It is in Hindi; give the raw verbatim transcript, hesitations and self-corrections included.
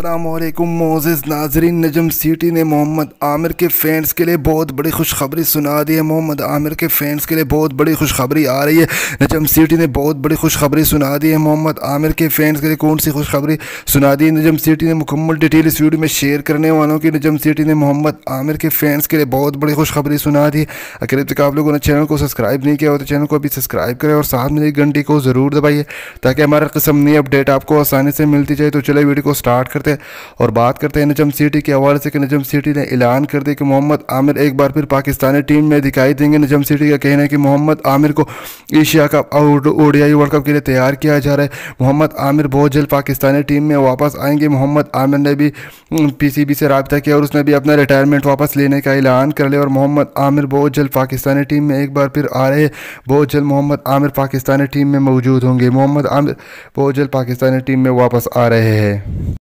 अस्सलामुअलैकुम मोज़ेज़ नाज़रीन, नजम सिटी ने मोहम्मद आमिर के फैंस के लिए बहुत बड़ी खुशखबरी सुना दी है। मोहम्मद आमिर के फैंस के लिए बहुत बड़ी खुशखबरी आ रही है। नजम सिटी ने बहुत बड़ी खुशखबरी सुना दी है मोहम्मद आमिर के फैंस के लिए। कौन सी खुशखबरी सुना दी है नजम सिटी ने, मुकम्मल डिटेल इस वीडियो में शेयर करने वालों की। नजम सिटी ने मोहम्मद आमिर के फैंस के लिए बहुत बड़ी खुशखबरी सुना दी है। अगर अब तक आप लोगों ने चैनल को सब्सक्राइब नहीं किया हो तो चैनल को अभी सब्सक्राइब करें और साथ में एक घंटी को ज़रूर दबाइए ताकि हमारा किस्म नई अपडेट आपको आसानी से मिलती जाए। तो चले वीडियो को स्टार्ट करते और बात करते हैं नजम सिटी के हवाले से कि नजम सिटी ने ऐलान कर दिया कि मोहम्मद आमिर एक बार फिर पाकिस्तानी टीम में दिखाई देंगे। नजम सिटी का कहना है कि मोहम्मद आमिर को एशिया कप और ओडीआई वर्ल्ड कप के लिए तैयार किया जा रहा है। मोहम्मद आमिर बहुत जल्द पाकिस्तानी टीम में वापस आएंगे। मोहम्मद आमिर ने भी पीसीबी से रब्ता किया और उसने भी अपना रिटायरमेंट वापस लेने का ऐलान कर लिया और मोहम्मद आमिर बहुत जल्द पाकिस्तानी टीम में एक बार फिर आ रहे हैं। बहुत जल्द मोहम्मद आमिर पाकिस्तानी टीम में मौजूद होंगे। मोहम्मद आमिर बहुत जल्द पाकिस्तानी टीम में वापस आ रहे हैं।